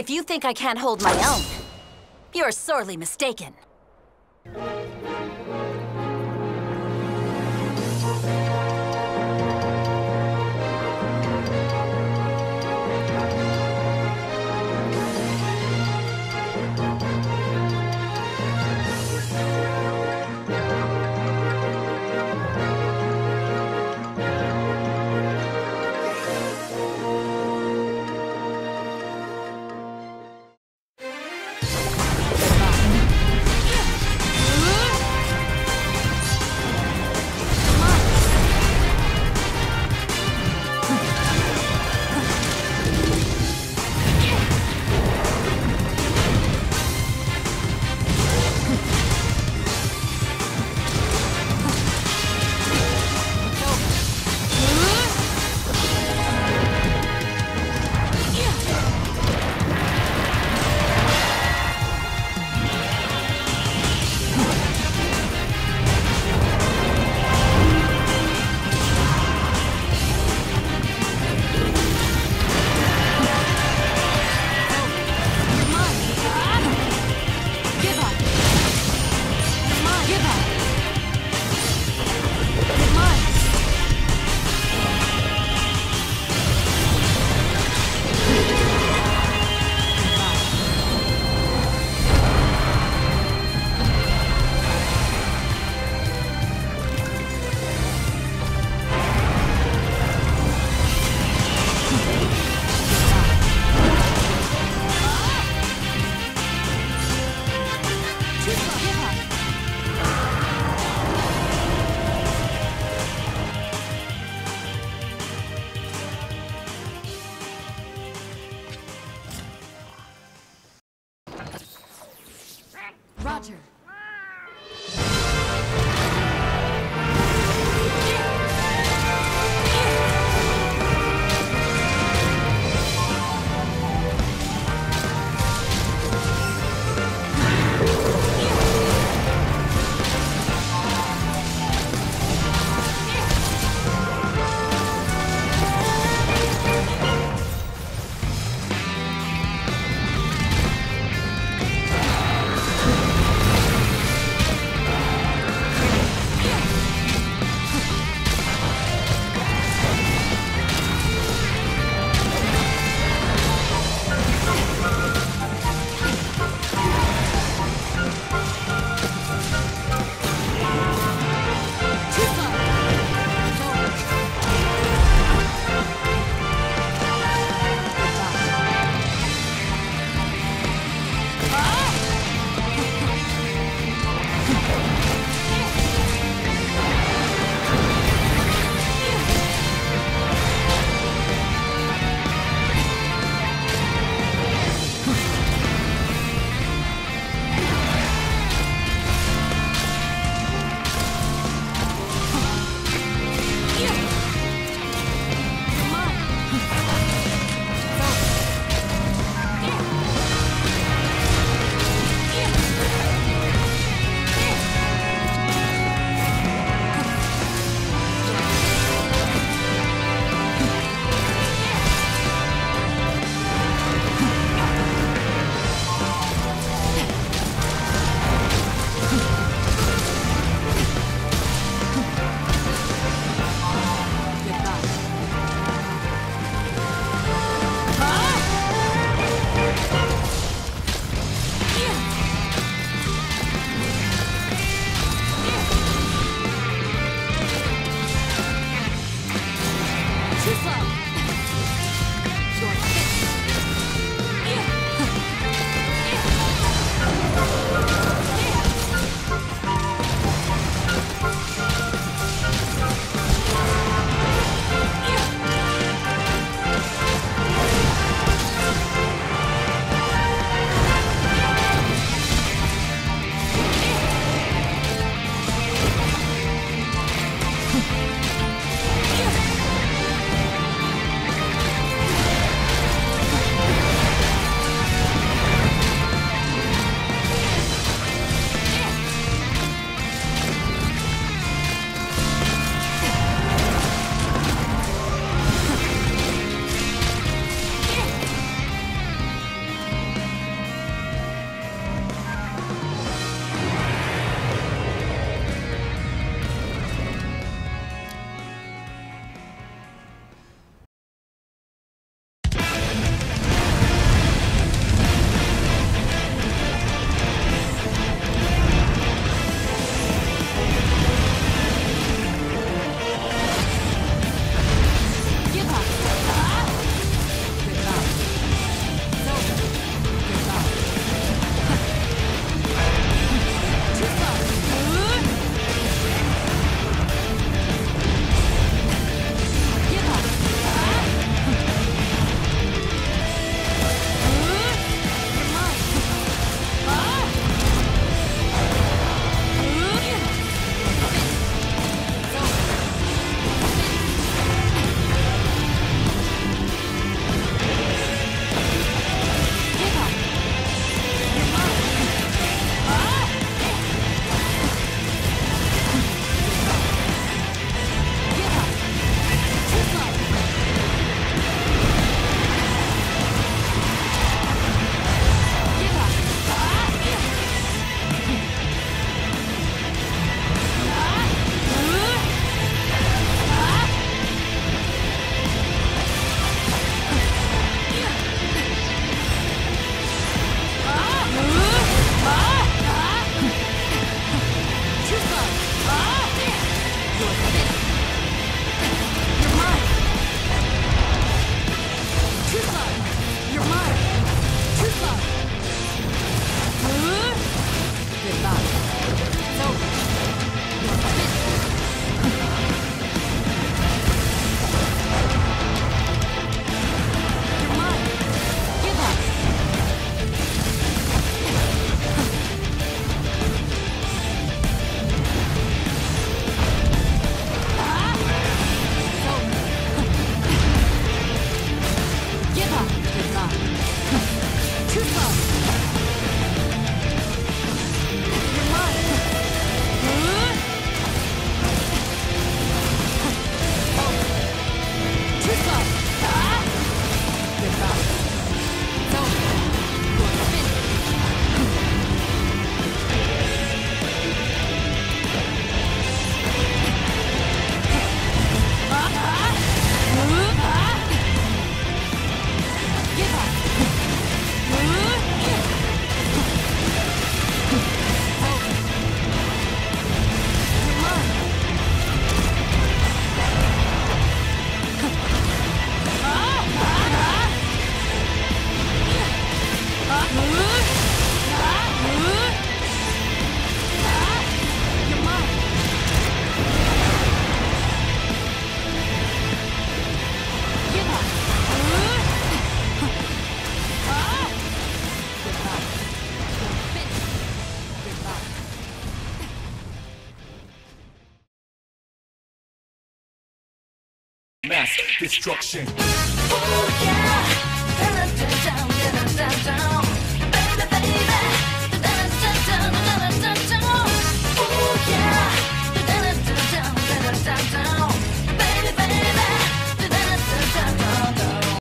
If you think I can't hold my own, you're sorely mistaken. mass destruction. Oh, yeah.